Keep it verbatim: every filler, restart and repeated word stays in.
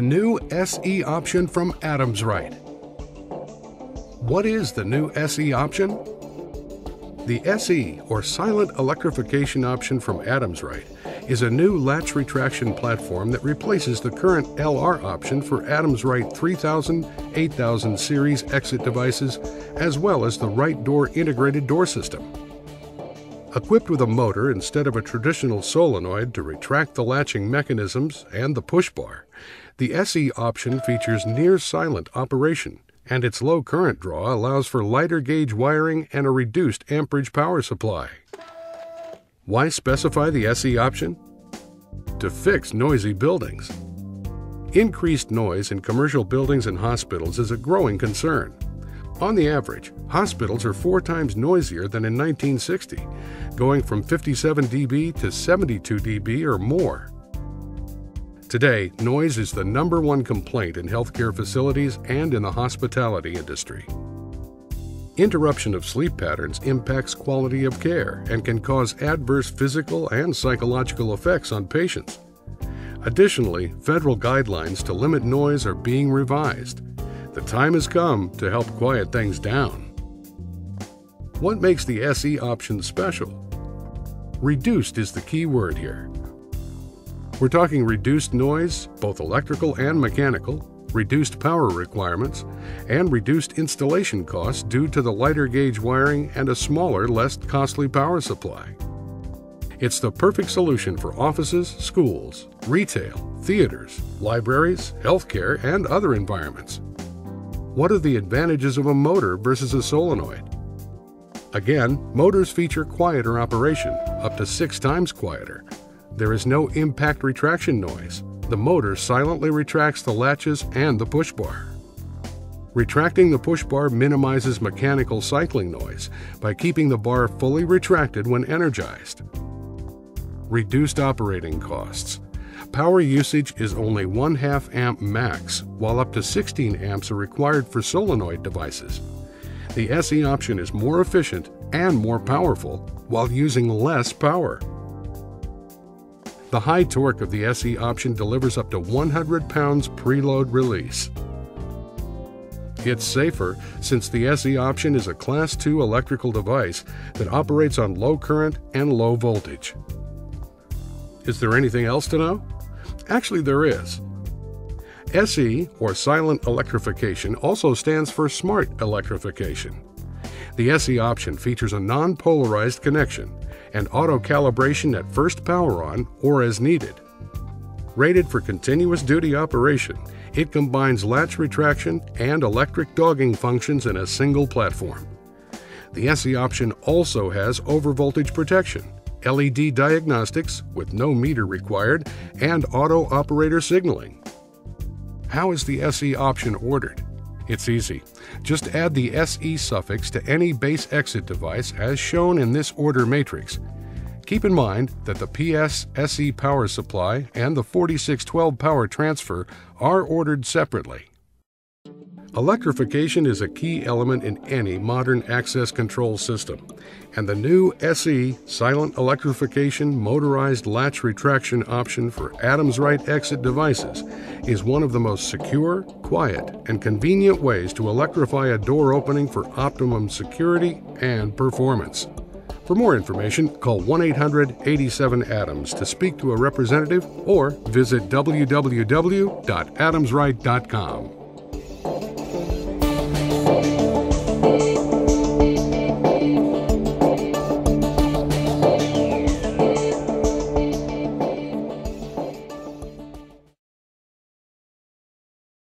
the new S E option from Adams Rite. What is the new S E option? The S E, or silent electrification option from Adams Rite, is a new latch retraction platform that replaces the current L R option for Adams Rite three thousand, eight thousand series exit devices, as well as the Rite Door integrated door system. Equipped with a motor instead of a traditional solenoid to retract the latching mechanisms and the push bar, the S E option features near-silent operation, and its low current draw allows for lighter gauge wiring and a reduced amperage power supply. Why specify the S E option? To fix noisy buildings. Increased noise in commercial buildings and hospitals is a growing concern. On the average, hospitals are four times noisier than in nineteen sixty, going from fifty-seven decibels to seventy-two decibels or more. Today, noise is the number one complaint in healthcare facilities and in the hospitality industry. Interruption of sleep patterns impacts quality of care and can cause adverse physical and psychological effects on patients. Additionally, federal guidelines to limit noise are being revised. The time has come to help quiet things down. What makes the S E option special? Reduced is the key word here. We're talking reduced noise, both electrical and mechanical, reduced power requirements, and reduced installation costs due to the lighter gauge wiring and a smaller, less costly power supply. It's the perfect solution for offices, schools, retail, theaters, libraries, healthcare, and other environments. What are the advantages of a motor versus a solenoid? Again, motors feature quieter operation, up to six times quieter. There is no impact retraction noise. The motor silently retracts the latches and the push bar. Retracting the push bar minimizes mechanical cycling noise by keeping the bar fully retracted when energized. Reduced operating costs. Power usage is only one half amp max, while up to sixteen amps are required for solenoid devices. The S E option is more efficient and more powerful while using less power. The high torque of the S E option delivers up to one hundred pounds preload release. It's safer since the S E option is a class two electrical device that operates on low current and low voltage. Is there anything else to know? Actually, there is. S E, or silent electrification, also stands for smart electrification. The S E option features a non-polarized connection and auto calibration at first power on or as needed. Rated for continuous duty operation, it combines latch retraction and electric dogging functions in a single platform. The S E option also has overvoltage protection, L E D diagnostics with no meter required, and auto operator signaling. How is the S E option ordered? It's easy. Just add the S E suffix to any base exit device as shown in this order matrix. Keep in mind that the P S S E power supply and the forty-six twelve power transfer are ordered separately. Electrification is a key element in any modern access control system, and the new S E silent electrification motorized latch retraction option for Adams Rite exit devices is one of the most secure, quiet, and convenient ways to electrify a door opening for optimum security and performance. For more information, call one eight hundred, eight seven, ADAMS to speak to a representative or visit w w w dot adams rite dot com.